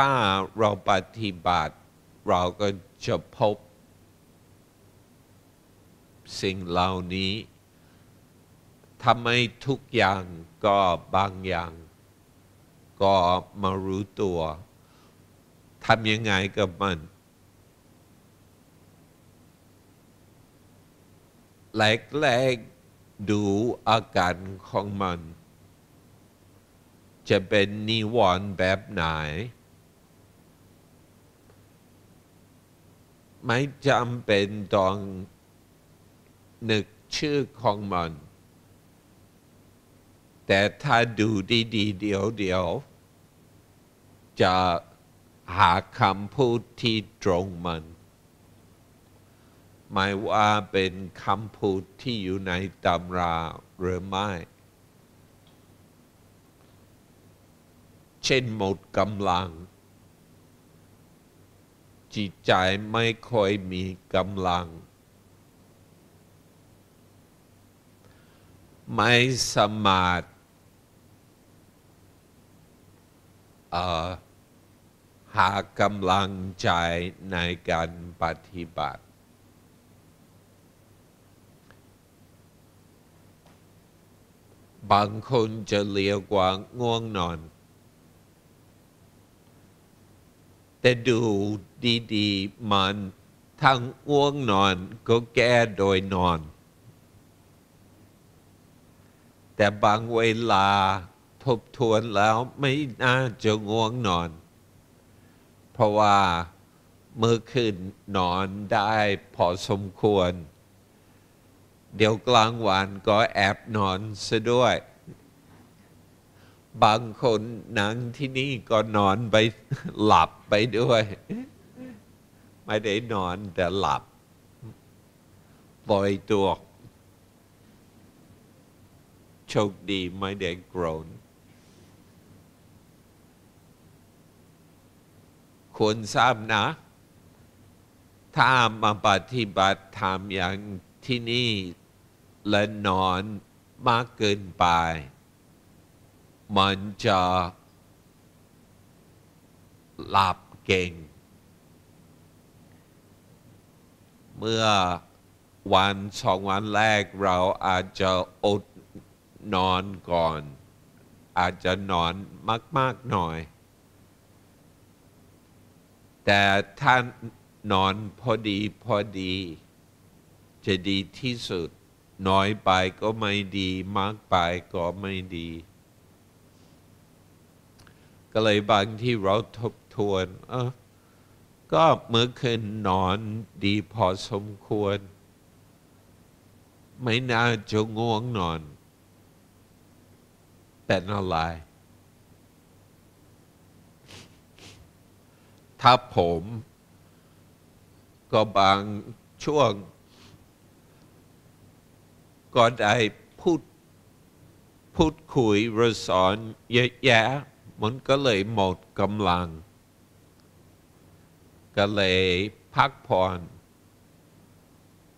ถ้าเราปฏิบัติเราก็จะพบสิ่งเหล่านี้ทำไมทุกอย่างก็บางอย่างก็มารู้ตัวทำยังไงกับมันแรกดูอาการของมันจะเป็นนิวรณ์แบบไหน ไม่จำเป็นต้องนึกชื่อของมันแต่ถ้าดูดีๆเดี๋ยวจะหาคำพูดที่ตรงมันไม่ว่าเป็นคำพูดที่อยู่ในตำราหรือไม่เช่นหมดกำลังจิตใจไม่ค่อยมีกำลังไม่สามารถหากำลังใจในการปฏิบัติบางคนจะเรียกว่าง่วงนอนแต่ดูดีๆมันทั้งง่วงนอนก็แก้โดยนอนแต่บางเวลาทบทวนแล้วไม่น่าจะง่วงนอนเพราะว่าเมื่อคืนนอนได้พอสมควรเดี๋ยวกลางวันก็แอบนอนซะด้วยบางคนนั่งที่นี่ก็นอนไปหลับไปด้วยไม่ได้นอนแต่หลับปล่อยตัวโชคดีไม่ได้โกรนควรทราบนะถ้ามาปฏิบัติธรรมอย่างที่นี่และนอนมากเกินไปมันจะหลับเก่งเมื่อวันสองวันแรกเราอาจจะอดนอนก่อนอาจจะนอนมากหน่อยแต่ถ้านอนพอดีจะดีที่สุดน้อยไปก็ไม่ดีมากไปก็ไม่ดีก็เลยบางที่เราทบทวนก็เมื่อคืนนอนดีพอสมควรไม่น่าจะง่วงนอนเป็นอะไรถ้าผมก็บางช่วงก็ได้พูดคุยหรือสอนเยอะแยะมันก็เลยหมดกำลังก็เลยพักผ่อน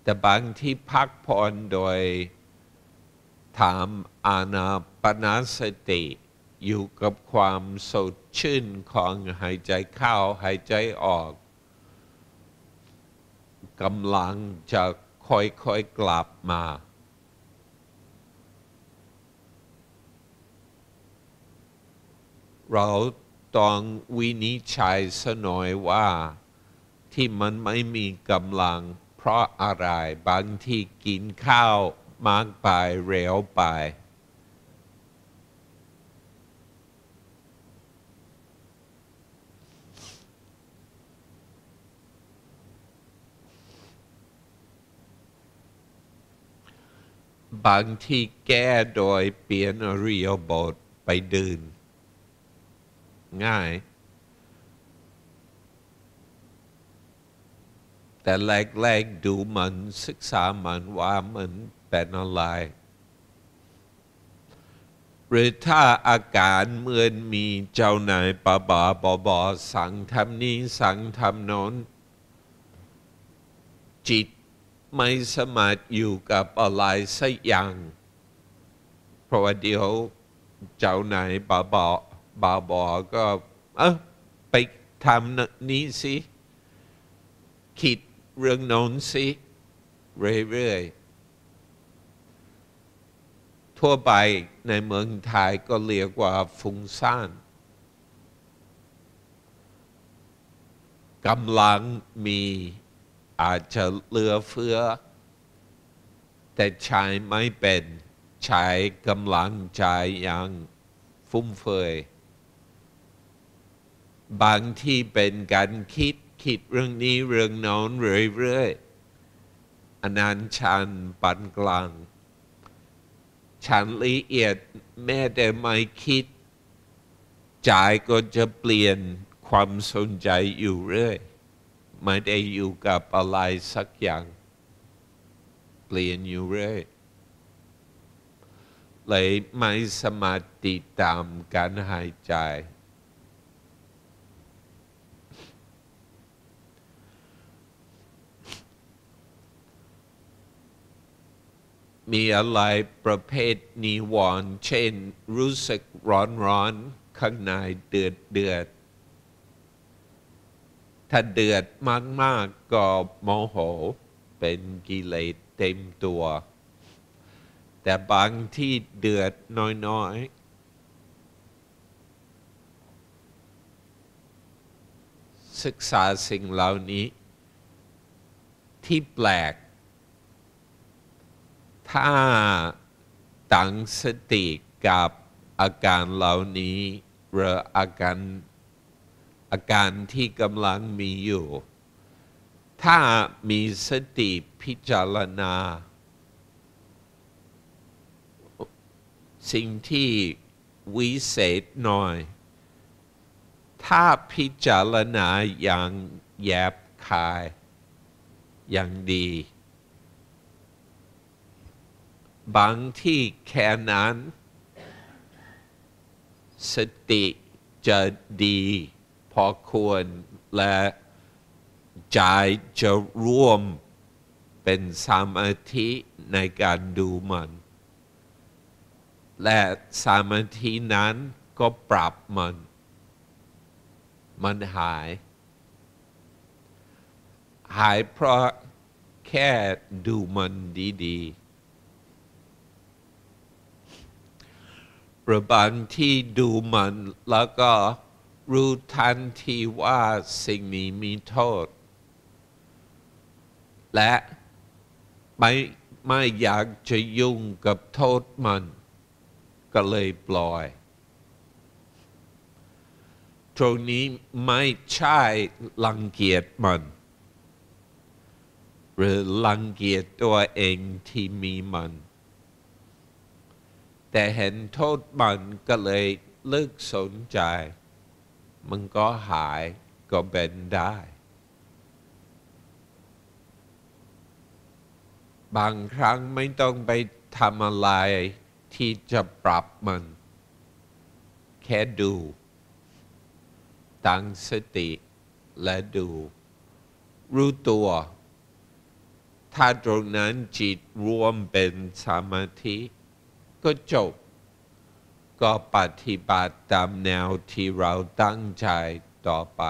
แต่บางที่พักผ่อนโดยทำอานาปานสติอยู่กับความสดชื่นของหายใจเข้าหายใจออกกำลังจะค่อยๆกลับมาเราต้องวินิจฉัยซะหน่อยว่าที่มันไม่มีกำลังเพราะอะไรบางที่กินข้าวมากไปเร็วไปบางที่แก้โดยเปลี่ยนอริยบทไปดื่นง่ายแต่แรกๆดูมันศึกษามันว่ามันเป็นอะไรหรือถ้าอาการเหมือนมีเจ้านายป่าบอสั่งทำนี้สั่งทำโน้นจิตไม่สามารถอยู่กับอะไรสักอย่างเพราะว่าเดี๋ยวเจ้านายป่าบอก็ไปทำนี้สิคิดเรื่องโน้นสิเรื่อยๆทั่วไปในเมืองไทยก็เรียกว่าฟุ้งซ่านกำลังมีอาจจะเหลือเฟือแต่ใช้ไม่เป็นใช้กำลังใจอย่างฟุ่มเฟือยบางที่เป็นการคิด คิดเรื่องนี้เรื่องโน้นเรื่อยๆอนันต์ฌานปานกลางฌานละเอียดแม้แต่ไม่คิดใจก็จะเปลี่ยนความสนใจอยู่เรื่อยไม่ได้อยู่กับอะไรสักอย่างเปลี่ยนอยู่เรื่อยเลยไม่สามารถติดตามการหายใจมีอะไรประเภทนิวรณ์เช่นรู้สึกร้อนข้างในเดือดถ้าเดือดมากๆก็โมโหเป็นกิเลสเต็มตัวแต่บางที่เดือดน้อยๆศึกษาสิ่งเหล่านี้ที่แปลกถ้าตั้งสติกับอาการเหล่านี้หรืออาการที่กำลังมีอยู่ถ้ามีสติพิจารณาสิ่งที่วิเศษหน่อยถ้าพิจารณาอย่างแยบคายอย่างดีบางที่แค่นั้นสติจะดีพอควรและใจจะร่วมเป็นสมาธิในการดูมันและสมาธินั้นก็ปรับมันหายเพราะแค่ดูมันดีๆหรือบางที่ดูมันแล้วก็รู้ทันทีว่าสิ่งนี้มีโทษและไม่อยากจะยุ่งกับโทษมันก็เลยปล่อยตรงนี้ไม่ใช่รังเกียจมันหรือรังเกียจตัวเองที่มีมันแต่เห็นโทษมันก็เลยเลิกสนใจมันก็หายก็เป็นได้บางครั้งไม่ต้องไปทำอะไรที่จะปรับมันแค่ดูตั้งสติและดูรู้ตัวถ้าตรงนั้นจิตรวมเป็นสมาธิก็จบก็ปฏิบัติตามแนวที่เราตั้งใจต่อไป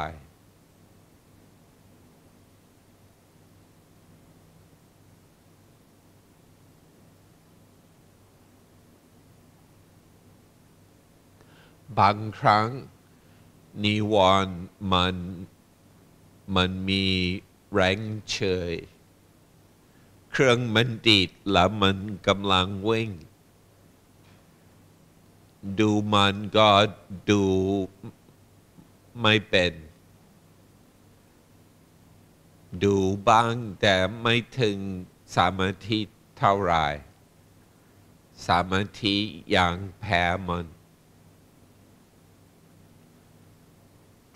บางครั้งนิวรณ์มันมีแรงเฉยเครื่องมันดีดและมันกำลังวิ่งดูมันก็ดูไม่เป็นดูบ้างแต่ไม่ถึงสมาธิเท่าไหร่สมาธิยังแพ้มัน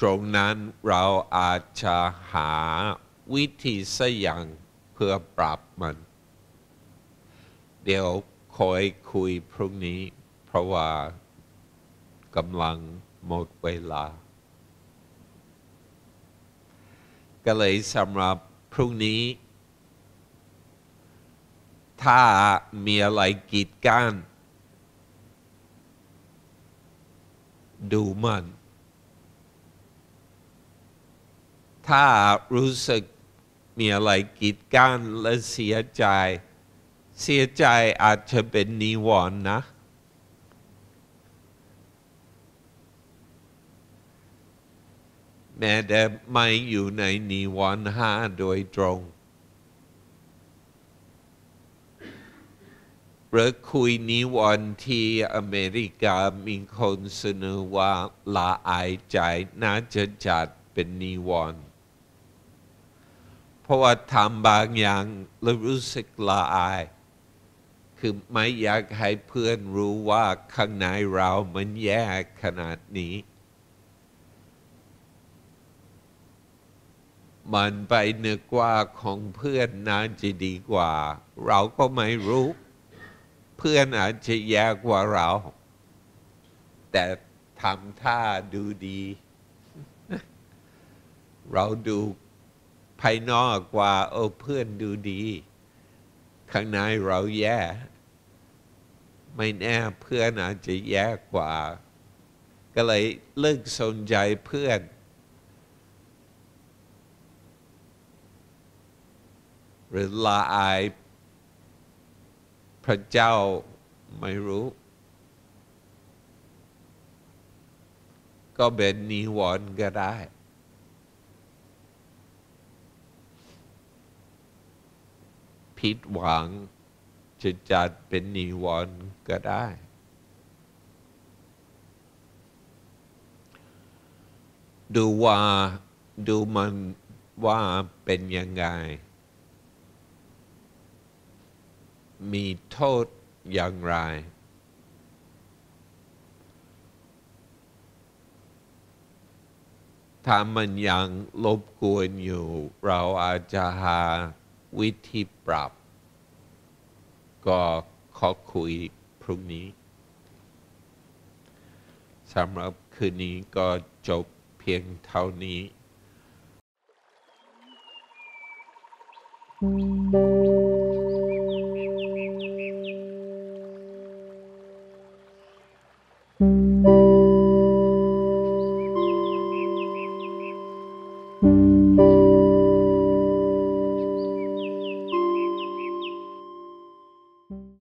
ตรงนั้นเราอาจจะหาวิธีสักอย่างเพื่อปรับมันเดี๋ยวคอยคุยพรุ่งนี้เพราะว่ากำลังหมดเวลาก็เลยสำหรับพรุ่งนี้ถ้ามีอะไรกีดกันดูมันถ้ารู้สึกมีอะไรกีดกันและเสียใจอาจจะเป็นนิวรณ์นะแม้แต่ไม่อยู่ในนิวรณ์ห้าโดยตรงหรือคุยนิวรณ์ที่อเมริกามีคนเสนอว่าละอายใจน่าจะจัดเป็นนิวรณ์ ราะว่าทำบางอย่างแล้วรู้สึกละอายคือไม่อยากให้เพื่อนรู้ว่าข้างในเรามันแย่ขนาดนี้มันไปนึกว่าของเพื่อนน่าจะดีกว่าเราก็ไม่รู้เพื่อนอาจจะแย่กว่าเราแต่ทำท่าดูดีเราดูภายนอกกว่าเพื่อนดูดีข้างในเราแย่ไม่แน่เพื่อนอาจจะแย่กว่าก็เลยเลิกสนใจเพื่อนหรือละอายพระเจ้าไม่รู้ก็เป็นนิวรณ์ก็ได้ผิดหวังจะจัดเป็นนิวรณ์ก็ได้ดูมันว่าเป็นยังไงมีโทษอย่างไรถ้ามันยังรบกวนอยู่เราอาจจะหาวิธีปรับก็ขอคุยพรุ่งนี้สำหรับคืนนี้ก็จบเพียงเท่านี้